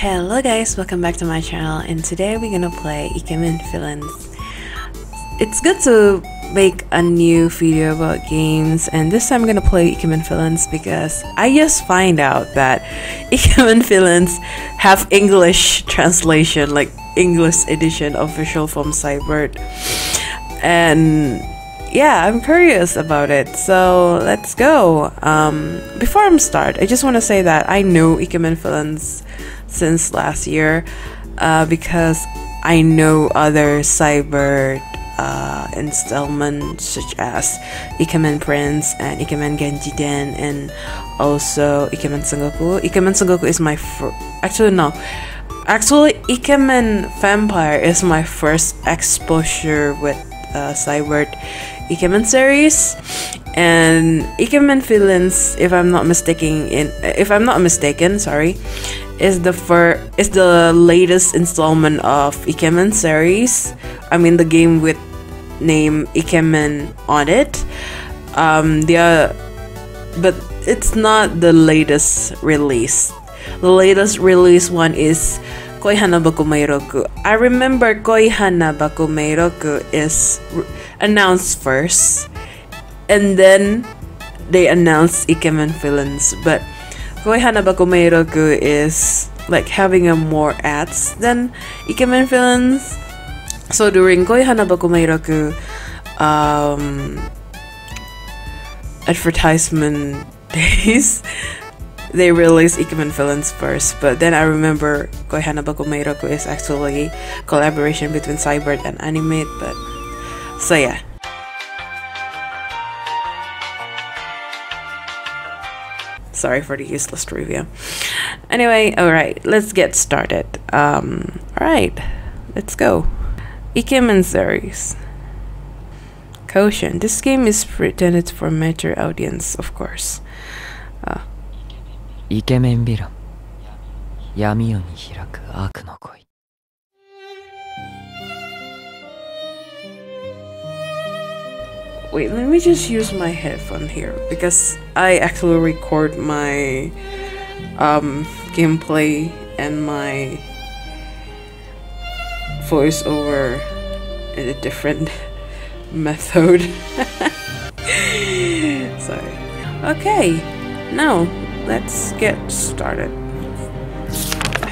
Hello guys, welcome back to my channel, and today we're gonna play Ikemen Villains. It's good to make a new video about games, and this time I'm gonna play Ikemen Villains because I just find out that Ikemen Villains have English translation, like English edition official from Cybird, and yeah, I'm curious about it, so let's go. Before I start, I just want to say that I know Ikemen Villains since last year because I know other Cybird installments such as Ikemen Prince and Ikemen Genjiden, and also Ikemen Sengoku. Ikemen Sengoku is my actually Ikemen Vampire is my first exposure with Cybird Ikemen series, and Ikemen Villains, if I'm not mistaken, is the latest installment of Ikemen series. I mean the game with name Ikemen on it. But it's not the latest release. The latest release one is Koihana Bakumeiroku. I remember Koihana Bakumeiroku is announced first, and then they announced Ikemen Villains. But Koihana Bakumeiroku is like having a more ads than Ikemen Villains. So during Koihana Bakumeiroku advertisement days, they released Ikemen Villains first, but then I remember Koihana Bakumeiroku is actually a collaboration between Cybird and Animate, but so yeah. Sorry for the useless trivia. Anyway, alright, let's get started. Alright, let's go. Ikemen Series. Caution, this game is pretended for mature audience, of course. Ikemen Villain, Yami yo ni hiraku aku no koi. Wait, let me just use my headphone here because I actually record my gameplay and my voiceover in a different method. Sorry. Okay, now let's get started. I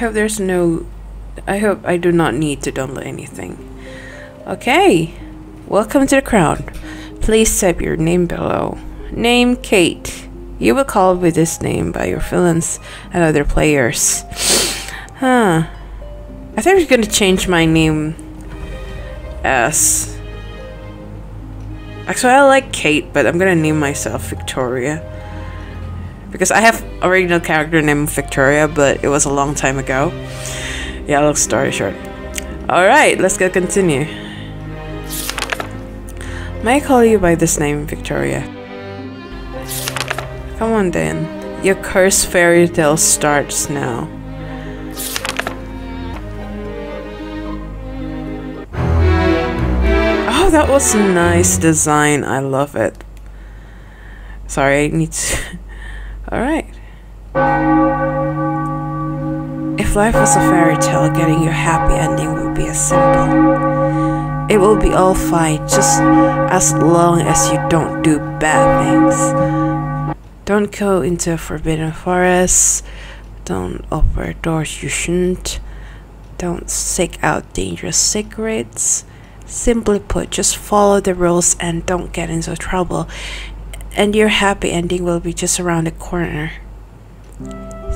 hope I do not need to download anything. Okay, welcome to the crowd. Please type your name below. Name Kate. You will call with this name by your villains and other players. Huh. I think I'm gonna change my name as... Actually, I like Kate, but I'm gonna name myself Victoria. Because I have original character named Victoria, but it was a long time ago. Yeah, long story short. Alright, let's go continue. May I call you by this name, Victoria? Come on then. Your cursed fairy tale starts now. Oh, that was a nice design. I love it. Sorry, I need to... Alright. If life was a fairy tale, getting your happy ending would be as simple. It will be all fine, just as long as you don't do bad things. Don't go into a forbidden forest. Don't open doors you shouldn't. Don't seek out dangerous secrets. Simply put, just follow the rules and don't get into trouble. And your happy ending will be just around the corner.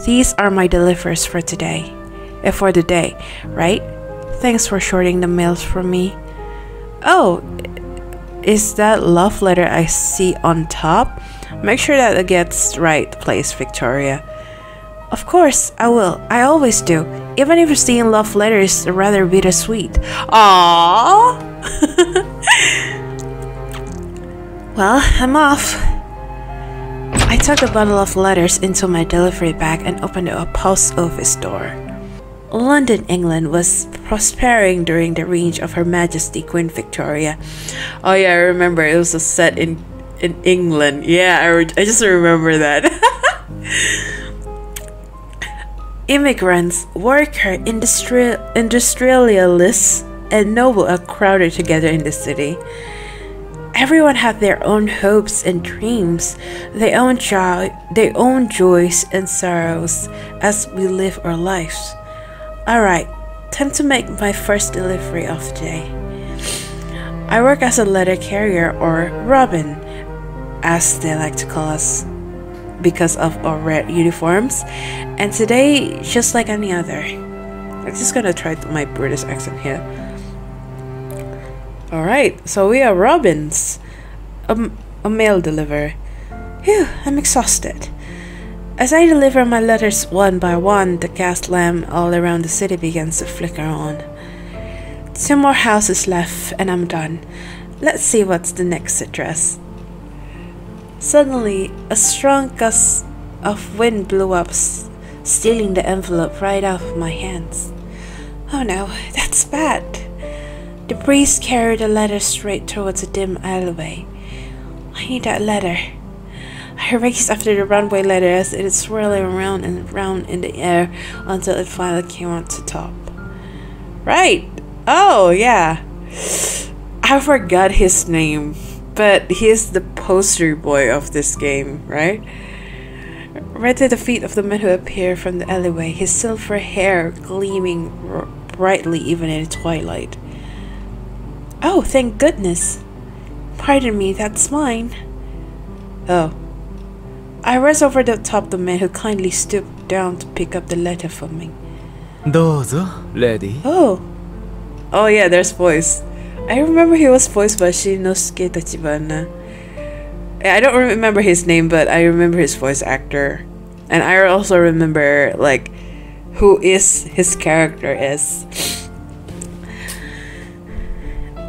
These are my deliveries for today. For the day, right? Thanks for sorting the mails for me. Oh, is that love letter I see on top? Make sure that it gets right place, Victoria. Of course, I will. I always do. Even if seeing love letters is rather bittersweet. Aww! Well, I'm off. I tucked a bundle of letters into my delivery bag and opened a post office door. London, England was prospering during the reign of Her Majesty Queen Victoria. Oh yeah, I remember it was set in England. Yeah, I just remember that. Immigrants, worker, industrialists, and noble are crowded together in the city. Everyone had their own hopes and dreams, their own joys and sorrows as we live our lives. Alright, time to make my first delivery of the day. I work as a letter carrier, or Robin, as they like to call us, because of our red uniforms. And today, just like any other, I'm just gonna try my British accent here. Alright, so we are Robins, a mail deliverer. Phew, I'm exhausted. As I deliver my letters one by one, the gas lamp all around the city begins to flicker on. 2 more houses left and I'm done. Let's see what's the next address. Suddenly, a strong gust of wind blew up, stealing the envelope right out of my hands. Oh no, that's bad. The breeze carried the letter straight towards a dim alleyway. I need that letter. I raced after the runaway letter as it is swirling around and around in the air until it finally came on to top. Right! Oh, yeah! I forgot his name, but he is the poster boy of this game, right? Right at the feet of the man who appeared from the alleyway, his silver hair gleaming brightly even in the twilight. Oh, thank goodness! Pardon me, that's mine. Oh. I rose over the top of the man who kindly stooped down to pick up the letter for me. Dozo, lady. Oh. Oh yeah, there's voice. I remember he was voiced by Shinosuke Tachibana. I don't remember his name, but I remember his voice actor. And I also remember, like, who is his character is.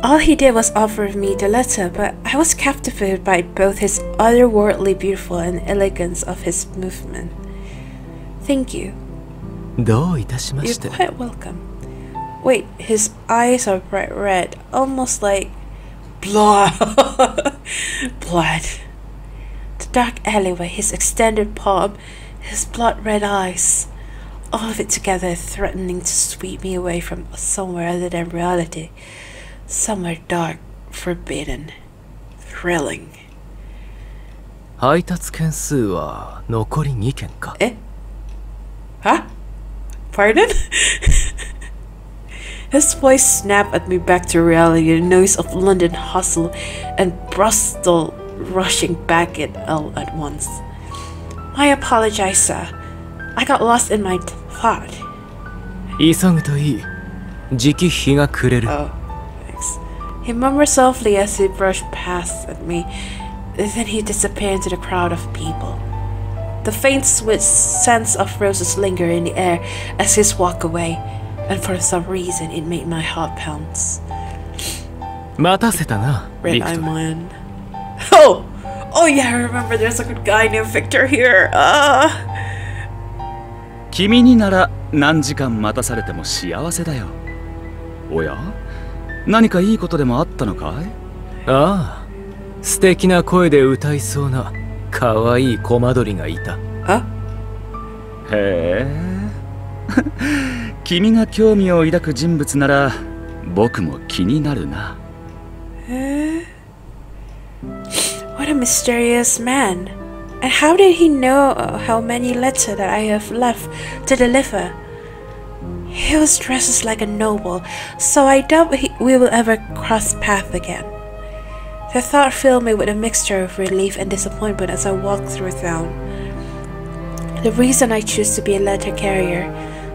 All he did was offer me the letter, but I was captivated by both his otherworldly beautiful and elegance of his movement. Thank you. You're quite welcome. Wait, his eyes are bright red, almost like blood. Blood. The dark alleyway, his extended palm, his blood-red eyes, all of it together threatening to sweep me away from somewhere other than reality. Somewhere dark, forbidden, thrilling. Eh? Huh? Pardon? His voice snapped at me back to reality, the noise of London hustle and Bristol rushing back it all at once. I apologize, sir. I got lost in my thought. Oh. He murmured softly as he brushed past at me, and then he disappeared into the crowd of people. The faint sweet scent of roses lingered in the air as he walked away, and for some reason it made my heart pounce. Red Eye Man. Oh! Oh yeah, I remember there's a good guy named Victor here. What a mysterious man. And how did he know how many letters that I have left to deliver? He was dressed like a noble, so I doubt we will ever cross path again. The thought filled me with a mixture of relief and disappointment as I walked through town. The reason I chose to be a letter carrier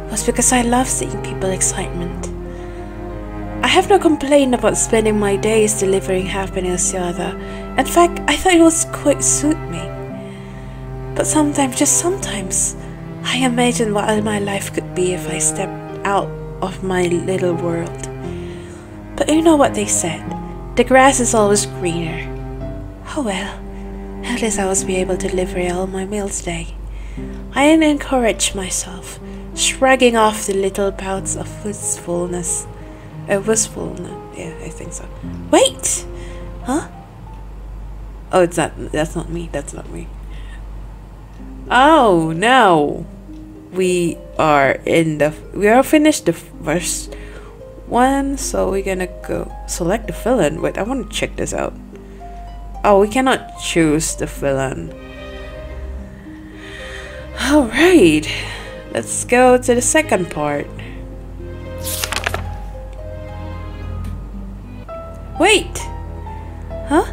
was because I love seeing people's excitement. I have no complaint about spending my days delivering happiness to others. In fact, I thought it was quite suit me. But sometimes, just sometimes, I imagine what my life could be if I stepped out of my little world. But you know what they said, the grass is always greener. Oh well, at least I was able to deliver all my mail today. I encouraged myself, shrugging off the little bouts of wistfulness. Yeah, I think so. Wait! Huh? Oh, it's not, that's not me. Oh no! We are finished the first one, so we're gonna go select the villain. Wait, I want to check this out. Oh, we cannot choose the villain. Alright, let's go to the second part. Wait! Huh?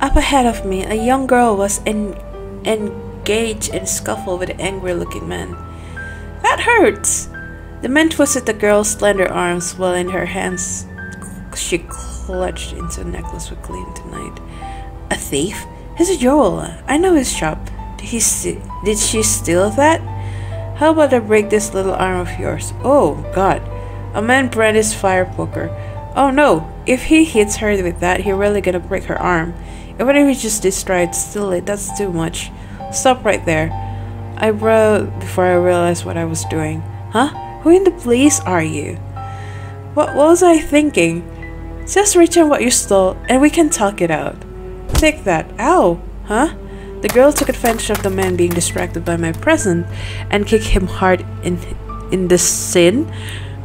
Up ahead of me, a young girl was engaged in a scuffle with an angry-looking man. That hurts! The man twisted the girl's slender arms, while in her hands she clutched into a necklace with gleam tonight. A thief? He's a jeweler. I know his shop. Did she steal that? How about I break this little arm of yours? Oh god. A man brandished his fire poker. Oh no, if he hits her with that, he's really gonna break her arm. Even if he just tried to steal it, that's too much. Stop right there. I wrote before I realized what I was doing. Huh? Who in the police are you? What was I thinking? Just return what you stole and we can talk it out. Take that. Ow! Huh? The girl took advantage of the man being distracted by my present and kicked him hard in the shin,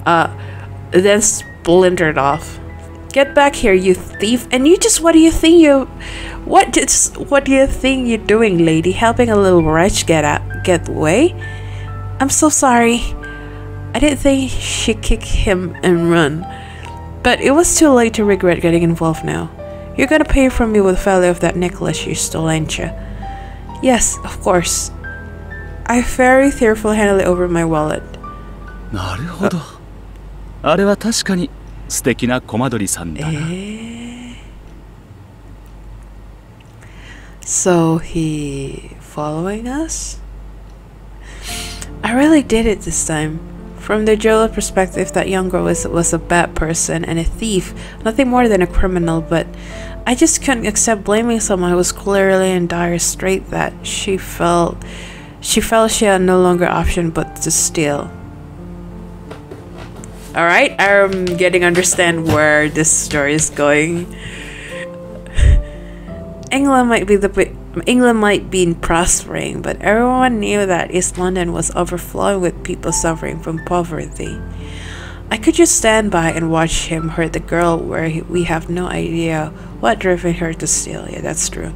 then splintered off. Get back here, you thief! And you just what do you think you're doing, lady? Helping a little wretch get away? I'm so sorry. I didn't think she kicked him and run, but it was too late to regret getting involved now. You're gonna pay for me with the value of that necklace you stole, ain't you? Yes, of course. I very fearful handily over my wallet. なるほど。あれは確かに素敵なコマドリさんだな。So he following us? I really did it this time. From the jeweler perspective, that young girl was a bad person and a thief, nothing more than a criminal, but I just couldn't accept blaming someone who was clearly in dire strait that she felt she had no longer option but to steal. Alright, I'm getting to understand where this story is going. England might be prospering, but everyone knew that East London was overflowing with people suffering from poverty. I could just stand by and watch him hurt the girl where we have no idea what drove her to steal. Yeah, that's true.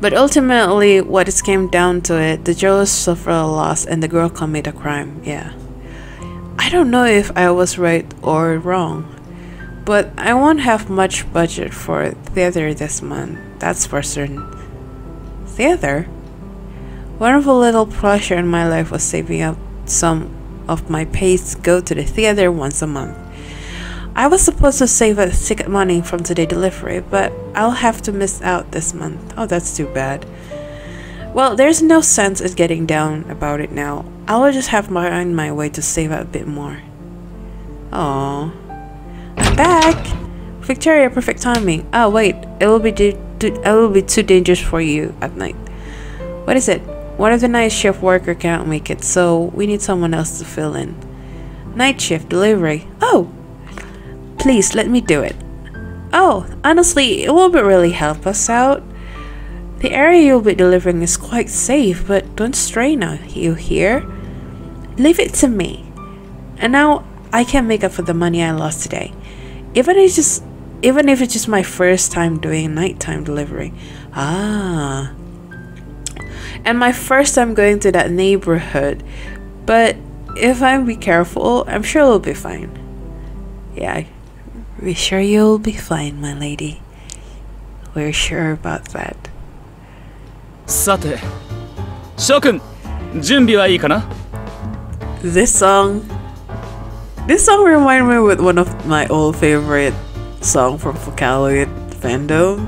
But ultimately, what it came down to it, the jeweler suffered a loss and the girl committed a crime. Yeah. I don't know if I was right or wrong, but I won't have much budget for theater this month, that's for certain. Theater? Wonderful little pleasure in my life was saving up some of my pay to go to the theater once a month. I was supposed to save up ticket money from today's delivery, but I'll have to miss out this month. Oh, that's too bad. Well, there's no sense in getting down about it now. I will just have my own my way to save up a bit more. Aww. Back, Victoria. Perfect timing. Oh wait, it will be too dangerous for you at night. What is it? One of the night shift worker can't make it, so we need someone else to fill in. Night shift delivery. Oh, please let me do it. Oh, honestly, it will really help us out. The area you'll be delivering is quite safe, but don't stray now. You hear? Leave it to me. And now I can make up for the money I lost today. Even if it's just my first time doing nighttime delivery. Ah. And my first time going to that neighborhood. But if I be careful, I'm sure we'll be fine. Yeah. We're sure you'll be fine, my lady. We're sure about that. さて、諸君、準備はいいかな? This song reminds me with one of my old favorite song from Vocaloid fandom,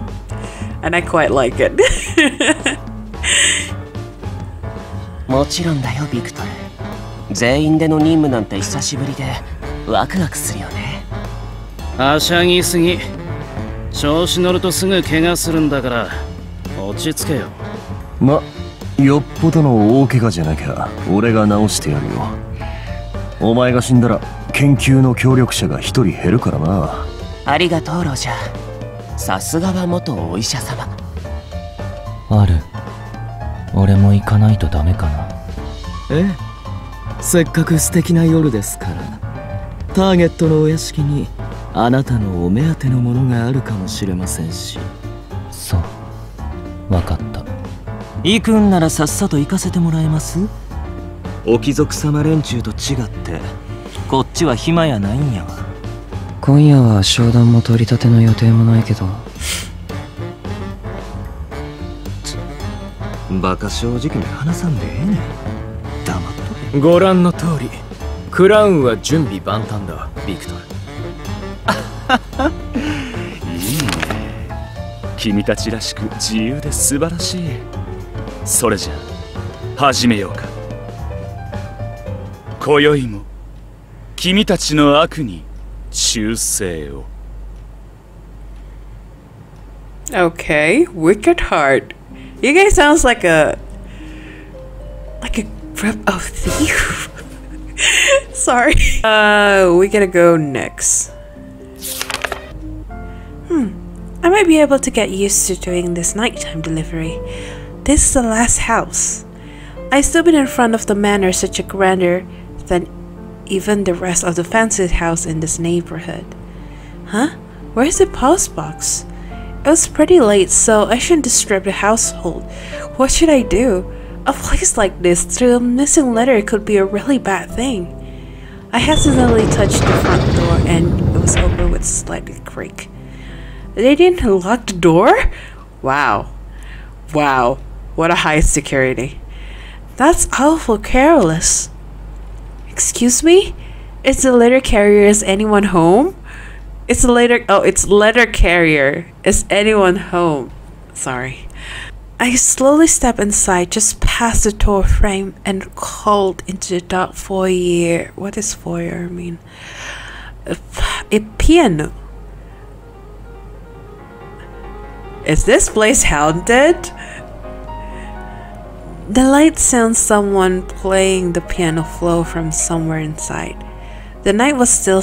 and I quite like it. もちろんだよ、ビクトル。全員での任務なんて久しぶりでワクワクするよね。はしゃぎすぎ。調子乗るとすぐ怪我するんだから落ち着けよ。ま、よっぽどの大怪我じゃなきゃ俺が治してやるよ。お前が死んだら 研究の協力者が一人減るからな。ありがとうロジャー。さすがは元お医者様。ある。俺も行かないとダメかな。ええ、せっかく素敵な夜ですから。ターゲットのお屋敷にあなたのお目当てのものがあるかもしれませんし。そう、分かった。行くんならさっさと行かせてもらえます？お貴族様連中と違ってこっちは暇やないんやわ。今夜は商談も取り立ての予定もないけど。バカ正直に話さんでええねん。黙っとれ。ご覧の通り、クラウンは準備万端だ、ビクトル。いいね。君たちらしく自由で素晴らしい。それじゃ始めようか。今宵も君たちの悪に忠誠を。 Okay, Wicked Heart. You guys sounds like a prep of thief. Sorry. We gotta go next. I might be able to get used to doing this nighttime delivery. This is the last house. I've still been in front of the manor, such a grander than even the rest of the fancy house in this neighborhood. Huh? Where's the pulse box? It was pretty late, so I shouldn't disturb the household. What should I do? A place like this, through a missing letter, could be a really bad thing. I hesitantly touched the front door and it was open with a slight creak. They didn't lock the door? Wow. Wow. What a high security. That's awful careless. Excuse me? Is the letter carrier, is anyone home? It's letter carrier. Is anyone home? Sorry. I slowly stepped inside, just past the door frame, and called into the dark foyer. What does foyer mean? A piano. Is this place haunted? The light sounds someone playing the piano flow from somewhere inside. The night was still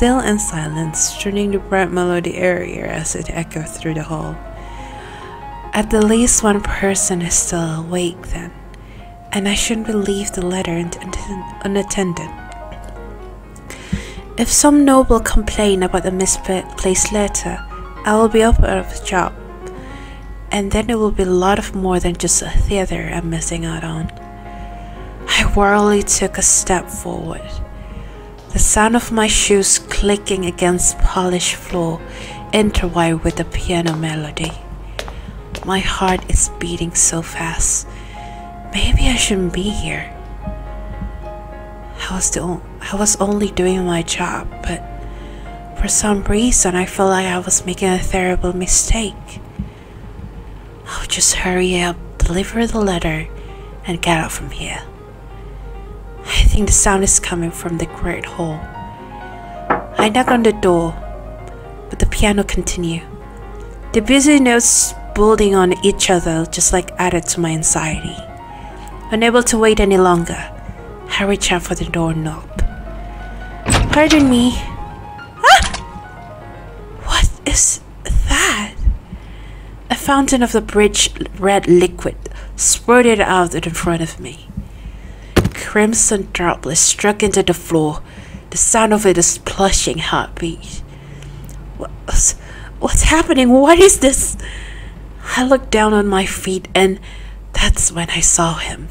and silence, turning the bright melody airier as it echoed through the hall. At the least one person is still awake then, and I shouldn't leave the letter unattended. If some noble complain about the misplaced letter, I will be up out of a job, and then it will be a lot more than just a theater I'm missing out on. I warily took a step forward. The sound of my shoes clicking against polished floor intertwined with the piano melody. My heart is beating so fast. Maybe I shouldn't be here. I was only doing my job, but for some reason I felt like I was making a terrible mistake. I'll just hurry up, deliver the letter, and get out from here. I think the sound is coming from the great hall. I knock on the door, but the piano continues. The busy notes building on each other just like added to my anxiety. Unable to wait any longer, I reach out for the doorknob. Pardon me. Ah! What is that? A fountain of the rich red liquid spurted out in front of me. Crimson droplets struck into the floor. The sound of it is plushing heartbeat. What's happening? What is this? I looked down on my feet, and that's when I saw him.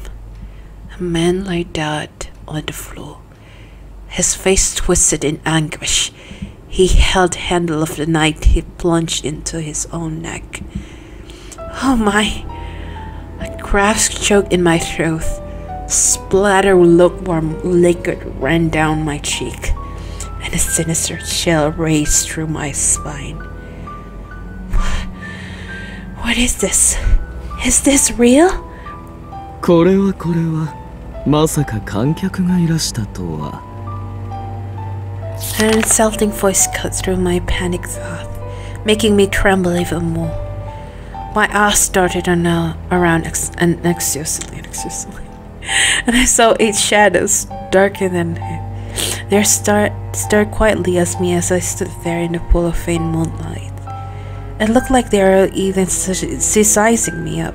A man lay dead on the floor, his face twisted in anguish. He held the handle of the knife he plunged into his own neck. Oh my! A gasp choked in my throat. Splatter lukewarm liquid ran down my cheek, and a sinister chill raced through my spine. What is this? Is this real? これはまさか観客がいらしたとは。 An insulting voice cut through my panic thought, making me tremble even more. My ass darted around anxiously. And I saw eight shadows, darker than him. Their stared quietly at me as I stood there in the pool of faint moonlight. It looked like they were even sizing me up,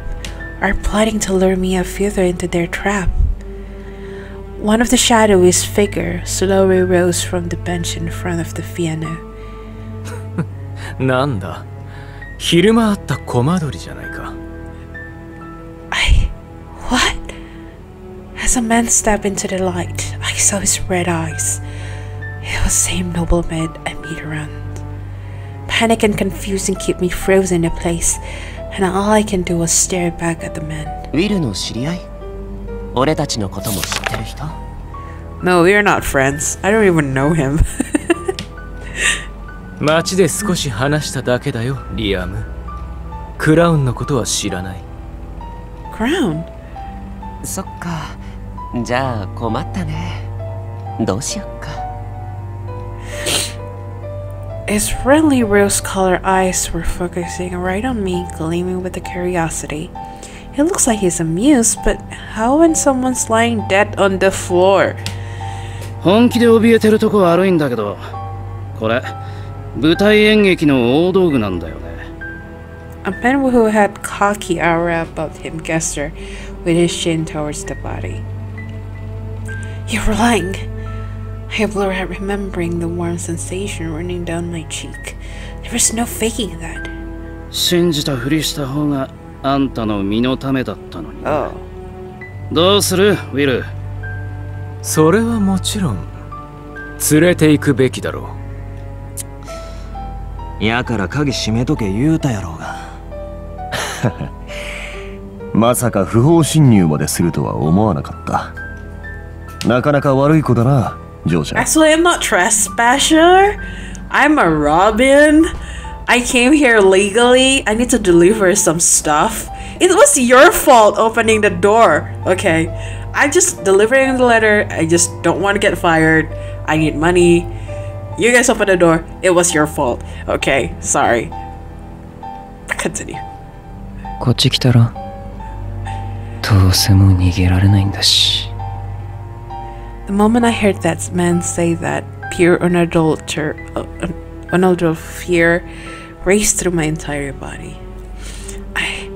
are plotting to lure Mia further into their trap. One of the shadowy's figure slowly rose from the bench in front of the piano. Nanda, Hiruma atta komadori janai ka? What? As a man stepped into the light, I saw his red eyes. It was the same nobleman I meet around. Panic and confusion kept me frozen in place, and all I can do was stare back at the man. No, we're not friends. I don't even know him. Crown? そっか。じゃあ困ったね。どうしよっか。His friendly rose-colored eyes were focusing right on me, gleaming with the curiosity. He looks like he's amused, but how when someone's lying dead on the floor? 本気で怯えてるとこ悪いんだけど、これ舞台演劇の大道具なんだよね。A man who had cocky aura about him gestured with his chin towards the body. You're lying! I blur out, remembering the warm sensation running down my cheek. There was no faking that. Oh. どうする、ウィル。それはもちろん連れて行くべきだろう。やから鍵閉めとけ言うたやろうが。まさか不法侵入までするとは思わなかった。なかなか悪い子だな、ジョーちゃん。Actually, I'm not trespasser. I'm a Robin. I came here legally. I need to deliver some stuff. It was your fault opening the door. Okay. I'm just delivering the letter. I just don't want to get fired. I need money. You guys opened the door. It was your fault. Okay. Sorry. Continue. こっち来たら。The moment I heard that man say that, pure unadulterated fear raced through my entire body. I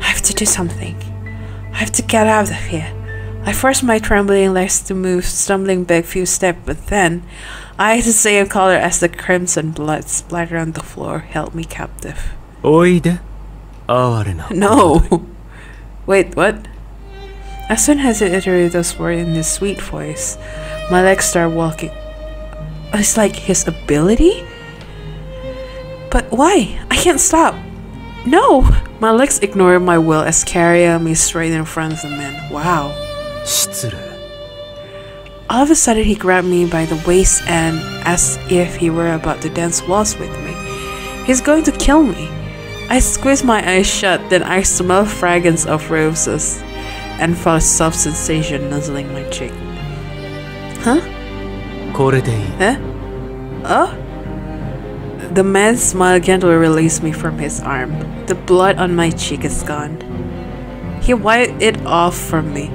have to do something. I have to get out of here. I forced my trembling legs to move, stumbling back a few steps, but then I had the same color as the crimson blood splattered on the floor held me captive. No! Wait, what? As soon as it uttered those words in his sweet voice, my legs started walking. It's like his ability? But why? I can't stop. No! My legs ignored my will as carrying me straight in front of the man. Wow. All of a sudden he grabbed me by the waist and as if he were about to dance waltz with me. He's going to kill me. I squeezed my eyes shut, then I smelled fragrance of roses. And felt a soft sensation nuzzling my cheek. Huh? Huh? Oh? The man's smile gently released me from his arm. The blood on my cheek is gone. He wiped it off from me.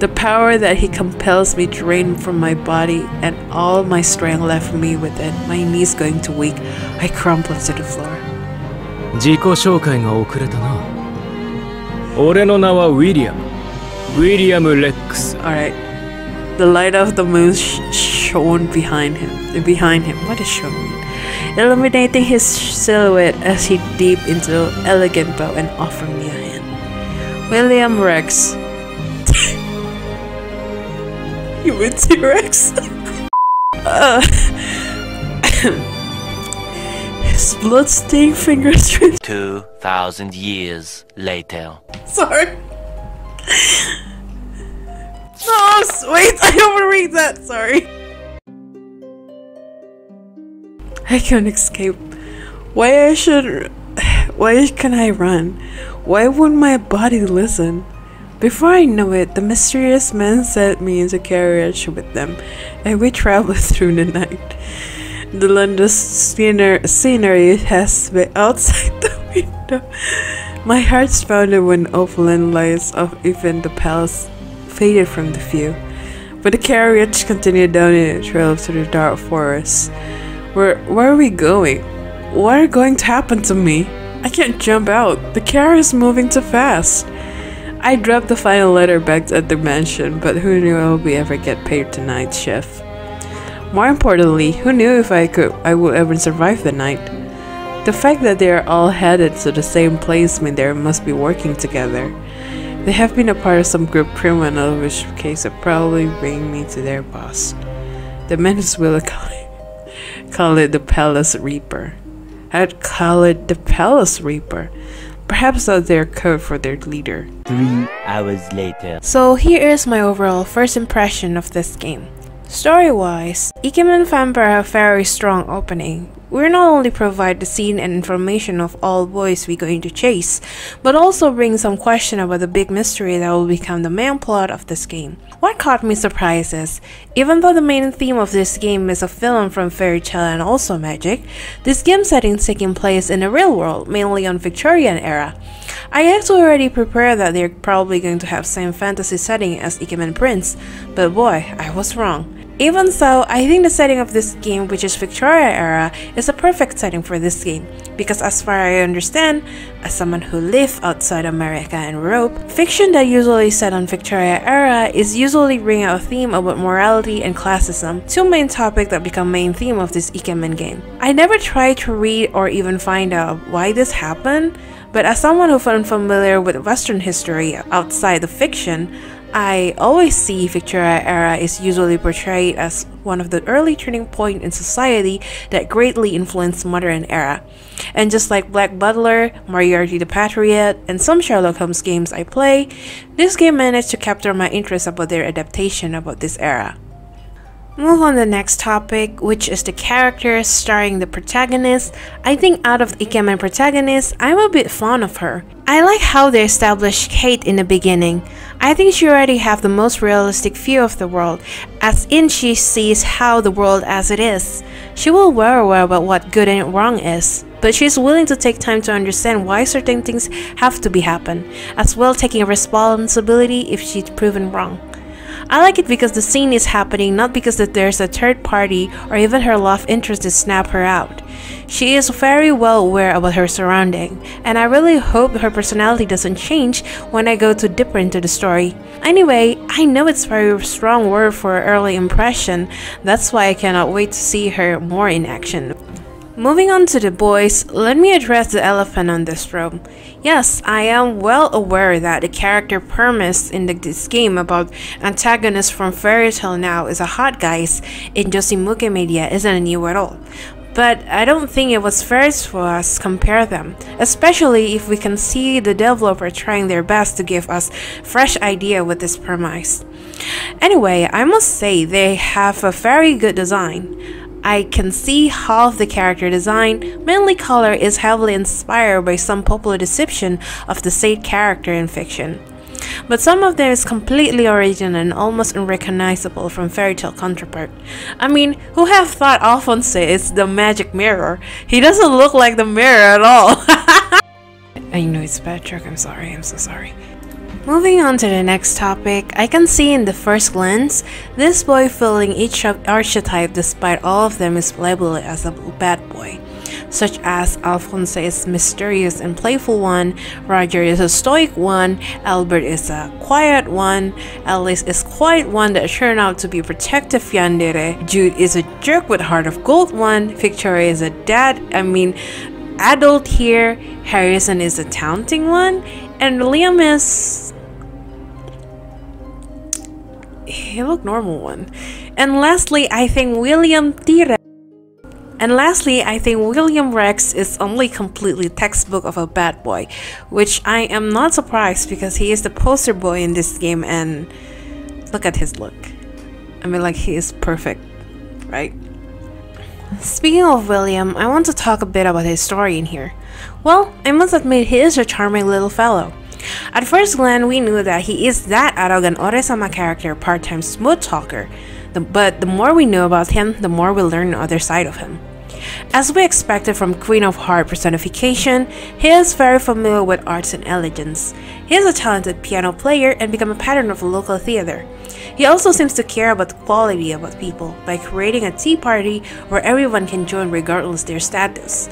The power that he compels me drained from my body and all my strength left me within. My knees going to weak, I crumpled to the floor. 自己紹介が遅れたな。俺の名はウィリアム。ウィリアム・レックス。Alright. The light of the moon shone behind him. What does shone mean? Illuminating his silhouette as he dipped into an elegant bow and offered me a hand. William Rex. You would see Rex? His bloodstained fingers. 2,000 years later. Sorry. No, wait, I overread that. Sorry. I can't escape. Why can I run? Why won't my body listen? Before I know it, the mysterious man set me into carriage with them, and we traveled through the night. The London scenery has been outside the window. My heart pounded when overland lights of even the palace faded from the view. But the carriage continued down the trail through the dark forest. Where are we going? What are going to happen to me? I can't jump out. The carriage is moving too fast. I dropped the final letter back at the mansion, but who knew I would ever get paid tonight, Chef. More importantly, who knew if I would ever survive the night? The fact that they are all headed to the same place means they must be working together. They have been a part of some group criminal, which case would probably bring me to their boss. The menace will call it the Palace Reaper. I'd call it the Palace Reaper. Perhaps that's their code for their leader. 3 hours later. So here is my overall first impression of this game. Story-wise, Ikemen Vampire have a very strong opening. We not only provide the scene and information of all boys we're going to chase, but also bring some question about the big mystery that will become the main plot of this game. What caught me surprised is, even though the main theme of this game is a film from fairy tale and also magic, this game setting is taking place in the real world, mainly on Victorian era. I actually already prepared that they're probably going to have same fantasy setting as Ikemen Prince, but boy, I was wrong. Even so, I think the setting of this game, which is Victoria era, is a perfect setting for this game, because as far as I understand, as someone who lives outside America and Europe, fiction that usually set on Victoria era is usually bring out a theme about morality and classism, two main topics that become main theme of this Ikemen game. I never tried to read or even find out why this happened, but as someone who's unfamiliar with Western history outside the fiction, I always see Victoria era is usually portrayed as one of the early turning point in society that greatly influenced modern era. And just like Black Butler, Moriarty the Patriot, and some Sherlock Holmes games I play, this game managed to capture my interest about their adaptation about this era. Move on to the next topic, which is the characters starring the protagonist. I think out of the Ikemen protagonist, I'm a bit fond of her. I like how they established Kate in the beginning. I think she already have the most realistic view of the world, as in she sees how the world as it is. She will be aware about what good and wrong is, but she is willing to take time to understand why certain things have to be happen, as well taking responsibility if she's proven wrong. I like it because the scene is happening not because that there's a third party or even her love interest to snap her out. She is very well aware about her surrounding, and I really hope her personality doesn't change when I go too deeper into the story. Anyway, I know it's very strong word for early impression, that's why I cannot wait to see her more in action. Moving on to the boys, let me address the elephant on this room. Yes, I am well aware that the character premise in this game about antagonists from fairy tale now is a hot guys in Yoshimuke media isn't new at all. But I don't think it was fair for us to compare them, especially if we can see the developer trying their best to give us fresh idea with this premise. Anyway, I must say they have a very good design. I can see half the character design, mainly color, is heavily inspired by some popular depiction of the said character in fiction. But some of them is completely original and almost unrecognizable from fairy tale counterpart. I mean, who have thought Alphonse is the magic mirror? He doesn't look like the mirror at all. I know it's a bad joke, I'm sorry, I'm so sorry. Moving on to the next topic, I can see in the first glance, this boy filling each archetype despite all of them is labeled as a bad boy. Such as Alphonse is mysterious and playful one, Roger is a stoic one, Albert is a quiet one, Alice is quiet one that turned out to be protective yandere, Jude is a jerk with heart of gold one, Victoria is a adult here, Harrison is a taunting one, and Liam is... he looked normal one. And lastly, I think William Rex is only completely textbook of a bad boy, which I am not surprised because he is the poster boy in this game and look at his look. I mean, like, he is perfect, right? Speaking of William, I want to talk a bit about his story in here. Well, I must admit he is a charming little fellow. At first glance, we knew that he is that arrogant Ore-sama character part-time smooth talker, but the more we know about him, the more we learn the other side of him. As we expected from Queen of Heart personification, he is very familiar with arts and elegance. He is a talented piano player and become a patron of local theater. He also seems to care about the quality about people by creating a tea party where everyone can join regardless their status.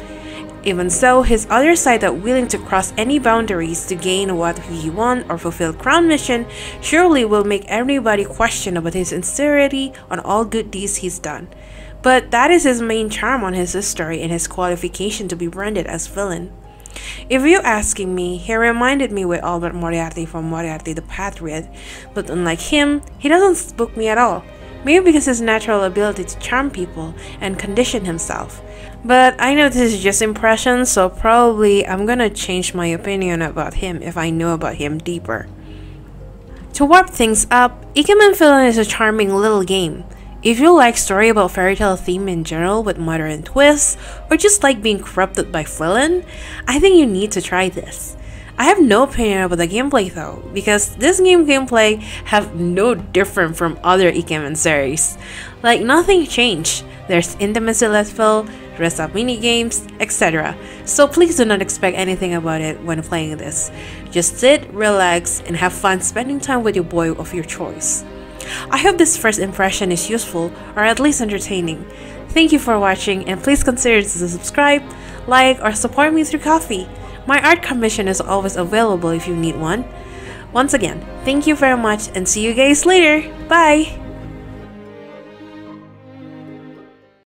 Even so, his other side that willing to cross any boundaries to gain what he wants or fulfill crown mission surely will make everybody question about his sincerity on all good deeds he's done. But that is his main charm on his story and his qualification to be branded as villain. If you're asking me, he reminded me with Albert Moriarty from Moriarty the Patriot, but unlike him, he doesn't spook me at all, maybe because his natural ability to charm people and condition himself. But I know this is just impression, so probably I'm gonna change my opinion about him if I know about him deeper. To warp things up, Ikemen Villain is a charming little game. If you like story about fairy tale theme in general with modern twists, or just like being corrupted by villain, I think you need to try this. I have no opinion about the gameplay though, because this game gameplay have no different from other Ikemen series. Like nothing changed, there's intimacy level, dress up minigames, etc. So please do not expect anything about it when playing this. Just sit, relax, and have fun spending time with your boy of your choice. I hope this first impression is useful or at least entertaining. Thank you for watching and please consider to subscribe, like, or support me through Ko-fi. My art commission is always available if you need one. Once again, thank you very much and see you guys later. Bye!